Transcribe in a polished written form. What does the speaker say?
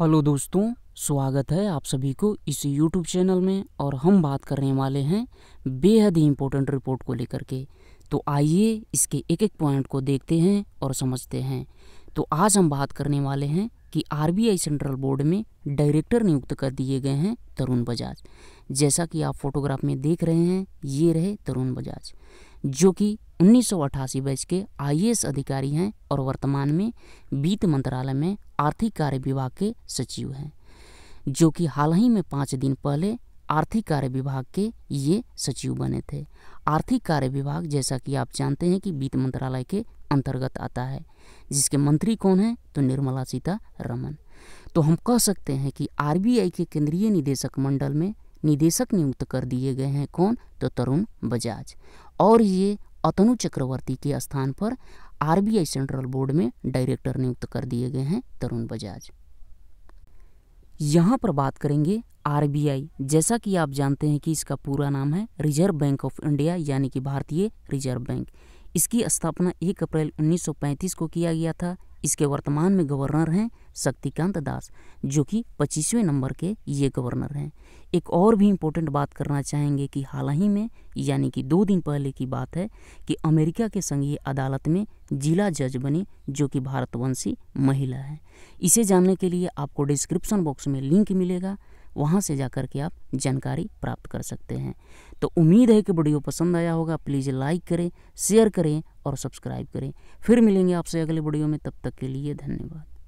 Hello दोस्तों, स्वागत है आप सभी को इस YouTube चैनल में। और हम बात करने वाले हैं बेहद ही इम्पोर्टेंट रिपोर्ट को लेकर के। तो आइए इसके एक एक पॉइंट को देखते हैं और समझते हैं। तो आज हम बात करने वाले हैं कि RBI सेंट्रल बोर्ड में डायरेक्टर नियुक्त कर दिए गए हैं तरुण बजाज। जैसा कि आप फोटोग्राफ में देख रहे हैं, ये रहे तरुण बजाज जो कि 1988 बैच के IAS अधिकारी हैं और वर्तमान में वित्त मंत्रालय में आर्थिक कार्य विभाग के सचिव हैं, जो कि हाल ही में 5 दिन पहले आर्थिक कार्य विभाग के ये सचिव बने थे। आर्थिक कार्य विभाग जैसा कि आप जानते हैं कि वित्त मंत्रालय के अंतर्गत आता है, जिसके मंत्री कौन हैं तो निर्मला सीतारमन। तो हम कह सकते हैं कि RBI के केंद्रीय निदेशक मंडल में निदेशक नियुक्त कर दिए गए हैं कौन तो तरुण बजाज, और ये अतनु चक्रवर्ती के स्थान पर RBI सेंट्रल बोर्ड में डायरेक्टर नियुक्त कर दिए गए हैं तरुण बजाज। यहाँ पर बात करेंगे RBI, जैसा कि आप जानते हैं कि इसका पूरा नाम है रिजर्व बैंक ऑफ इंडिया, यानी कि भारतीय रिजर्व बैंक। इसकी स्थापना 1 अप्रैल 1935 को किया गया था। इसके वर्तमान में गवर्नर हैं शक्तिकांत दास, जो कि 25वें नंबर के ये गवर्नर हैं। एक और भी इम्पोर्टेंट बात करना चाहेंगे कि हाल ही में, यानी कि 2 दिन पहले की बात है, कि अमेरिका के संघीय अदालत में जिला जज बनी जो कि भारतवंशी महिला है। इसे जानने के लिए आपको डिस्क्रिप्शन बॉक्स में लिंक मिलेगा, वहाँ से जाकर के आप जानकारी प्राप्त कर सकते हैं। तो उम्मीद है कि वीडियो पसंद आया होगा। प्लीज़ लाइक करें, शेयर करें और सब्सक्राइब करें। फिर मिलेंगे आपसे अगले वीडियो में, तब तक के लिए धन्यवाद।